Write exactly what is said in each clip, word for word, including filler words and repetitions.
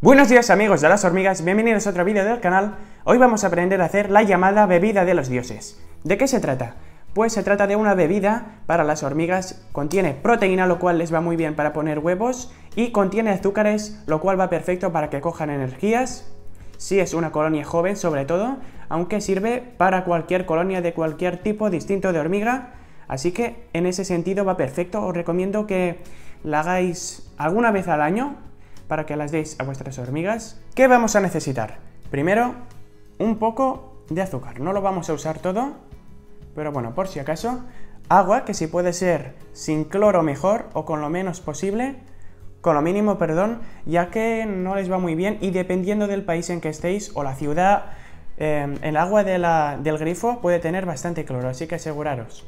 Buenos días amigos de las hormigas, bienvenidos a otro vídeo del canal. Hoy vamos a aprender a hacer la llamada bebida de los dioses. ¿De qué se trata? Pues se trata de una bebida para las hormigas, contiene proteína, lo cual les va muy bien para poner huevos, y contiene azúcares, lo cual va perfecto para que cojan energías, si es una colonia joven sobre todo, aunque sirve para cualquier colonia de cualquier tipo distinto de hormiga, así que en ese sentido va perfecto. Os recomiendo que la hagáis alguna vez al año, para que las deis a vuestras hormigas. ¿Qué vamos a necesitar? Primero, un poco de azúcar. No lo vamos a usar todo, pero bueno, por si acaso. Agua, que si puede ser sin cloro mejor, o con lo menos posible, con lo mínimo, perdón, ya que no les va muy bien, y dependiendo del país en que estéis, o la ciudad, eh, el agua de la, del grifo puede tener bastante cloro, así que aseguraros.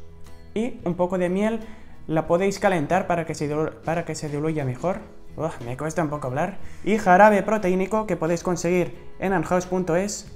Y un poco de miel, la podéis calentar para que se, para que se diluya mejor. Uf, me cuesta un poco hablar. Y jarabe proteínico que podéis conseguir en AntHouse punto es.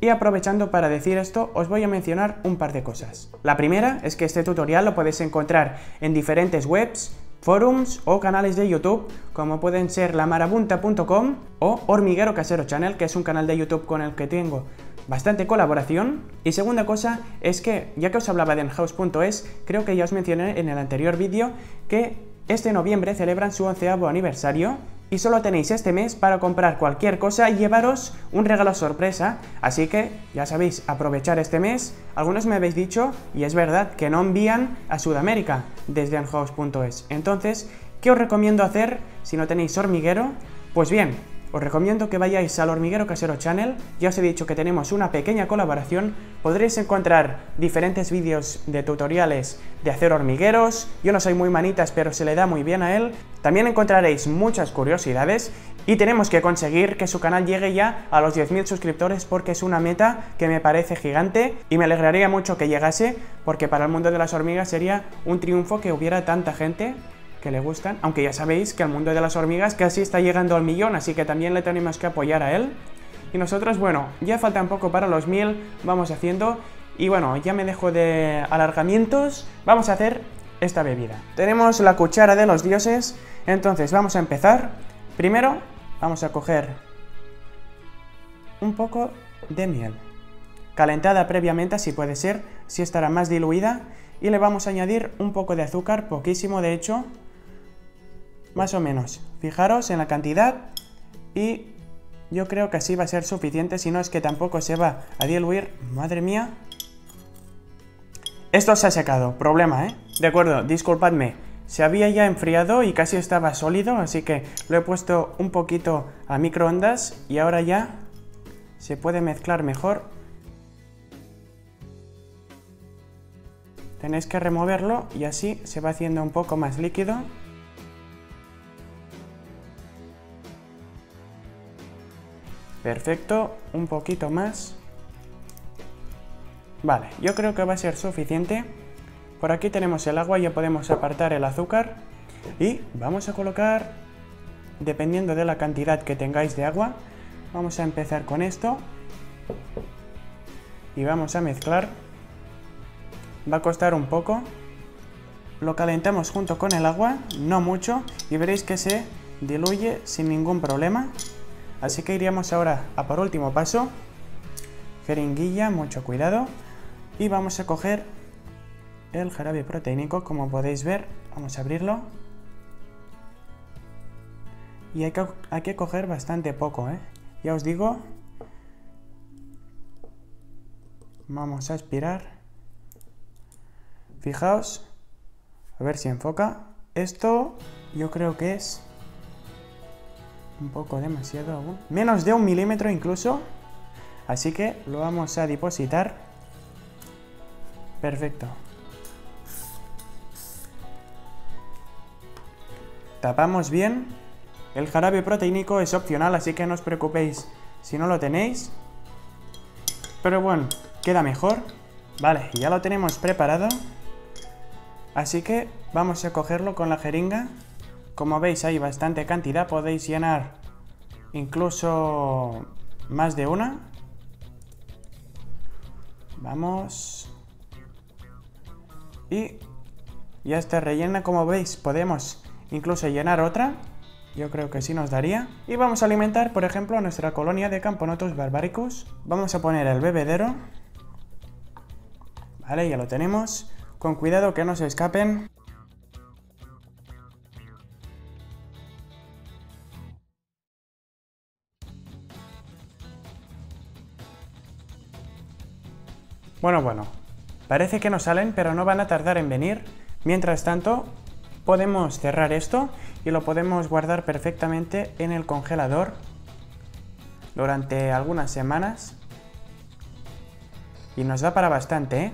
Y aprovechando para decir esto, os voy a mencionar un par de cosas. La primera es que este tutorial lo podéis encontrar en diferentes webs, forums o canales de YouTube, como pueden ser lamarabunta punto com o Hormiguero Casero Channel, que es un canal de YouTube con el que tengo bastante colaboración. Y segunda cosa es que, ya que os hablaba de AntHouse punto es, creo que ya os mencioné en el anterior vídeo que este noviembre celebran su onceavo aniversario y solo tenéis este mes para comprar cualquier cosa y llevaros un regalo sorpresa, así que ya sabéis, aprovechar este mes. Algunos me habéis dicho, y es verdad, que no envían a Sudamérica desde AntHouse punto es. Entonces, ¿qué os recomiendo hacer si no tenéis hormiguero? Pues bien, os recomiendo que vayáis al Hormiguero Casero Channel. Ya os he dicho que tenemos una pequeña colaboración. Podréis encontrar diferentes vídeos de tutoriales de hacer hormigueros. Yo no soy muy manitas, pero se le da muy bien a él. También encontraréis muchas curiosidades y tenemos que conseguir que su canal llegue ya a los diez mil suscriptores, porque es una meta que me parece gigante y me alegraría mucho que llegase, porque para el mundo de las hormigas sería un triunfo que hubiera tanta gente que le gustan, aunque ya sabéis que el mundo de las hormigas casi está llegando al millón, así que también le tenemos que apoyar a él. Y nosotros, bueno, ya falta un poco para los mil, vamos haciendo, y bueno, ya me dejo de alargamientos, vamos a hacer esta bebida. Tenemos la cuchara de los dioses, entonces vamos a empezar. Primero vamos a coger un poco de miel, calentada previamente si puede ser, si estará más diluida, y le vamos a añadir un poco de azúcar, poquísimo de hecho, más o menos, fijaros en la cantidad, y yo creo que así va a ser suficiente, si no es que tampoco se va a diluir. Madre mía, esto se ha secado, problema, ¿eh? De acuerdo, disculpadme, se había ya enfriado y casi estaba sólido, así que lo he puesto un poquito a microondas y ahora ya se puede mezclar mejor. Tenéis que removerlo y así se va haciendo un poco más líquido. Perfecto, un poquito más. Vale, yo creo que va a ser suficiente. Por aquí tenemos el agua, ya podemos apartar el azúcar. Y vamos a colocar, dependiendo de la cantidad que tengáis de agua, vamos a empezar con esto. Y vamos a mezclar. Va a costar un poco. Lo calentamos junto con el agua, no mucho, y veréis que se diluye sin ningún problema. Así que iríamos ahora a por último paso, jeringuilla, mucho cuidado, y vamos a coger el jarabe proteínico, como podéis ver. Vamos a abrirlo y hay que, hay que coger bastante poco, ¿eh? Ya os digo, vamos a aspirar, fijaos, a ver si enfoca. Esto yo creo que es un poco demasiado aún, menos de un milímetro incluso, así que lo vamos a depositar. Perfecto, tapamos bien. El jarabe proteínico es opcional, así que no os preocupéis si no lo tenéis, pero bueno, queda mejor. Vale, ya lo tenemos preparado, así que vamos a cogerlo con la jeringa. Como veis, hay bastante cantidad, podéis llenar incluso más de una. Vamos. Y ya está rellena, como veis, podemos incluso llenar otra. Yo creo que sí nos daría. Y vamos a alimentar, por ejemplo, a nuestra colonia de Camponotus barbaricus. Vamos a poner el bebedero. Vale, ya lo tenemos. Con cuidado que no se escapen. Bueno, bueno. Parece que no salen, pero no van a tardar en venir. Mientras tanto, podemos cerrar esto y lo podemos guardar perfectamente en el congelador durante algunas semanas. Y nos da para bastante, ¿eh?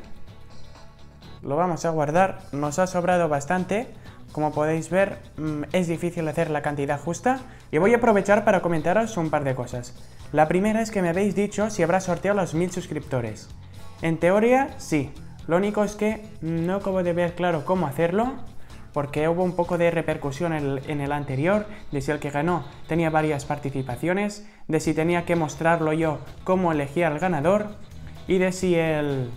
Lo vamos a guardar, nos ha sobrado bastante. Como podéis ver, es difícil hacer la cantidad justa. Y voy a aprovechar para comentaros un par de cosas. La primera es que me habéis dicho si habrá sorteado los mil suscriptores. En teoría, sí. Lo único es que no acabo de ver claro cómo hacerlo, porque hubo un poco de repercusión en el anterior, de si el que ganó tenía varias participaciones, de si tenía que mostrarlo yo cómo elegía al ganador, y de si el,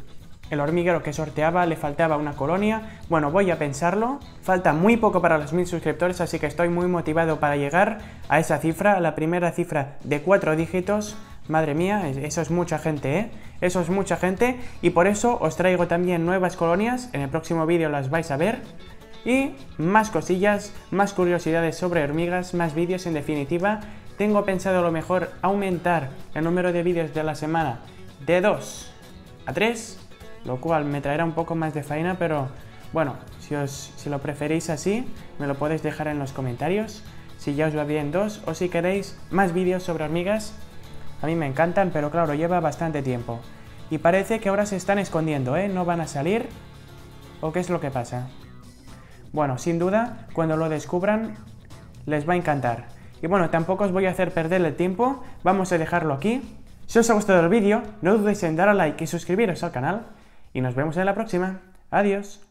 el hormiguero que sorteaba le faltaba una colonia. Bueno, voy a pensarlo. Falta muy poco para los mil suscriptores, así que estoy muy motivado para llegar a esa cifra, a la primera cifra de cuatro dígitos. Madre mía, eso es mucha gente, ¿eh? Eso es mucha gente, y por eso os traigo también nuevas colonias. En el próximo vídeo las vais a ver. Y más cosillas, más curiosidades sobre hormigas, más vídeos en definitiva. Tengo pensado a lo mejor aumentar el número de vídeos de la semana de dos a tres, lo cual me traerá un poco más de faena, pero bueno, si, os, si lo preferís así, me lo podéis dejar en los comentarios, si ya os va bien dos, o si queréis más vídeos sobre hormigas. A mí me encantan, pero claro, lleva bastante tiempo. Y parece que ahora se están escondiendo, ¿eh? ¿No van a salir? ¿O qué es lo que pasa? Bueno, sin duda, cuando lo descubran, les va a encantar. Y bueno, tampoco os voy a hacer perder el tiempo, vamos a dejarlo aquí. Si os ha gustado el vídeo, no dudéis en dar a like y suscribiros al canal. Y nos vemos en la próxima. Adiós.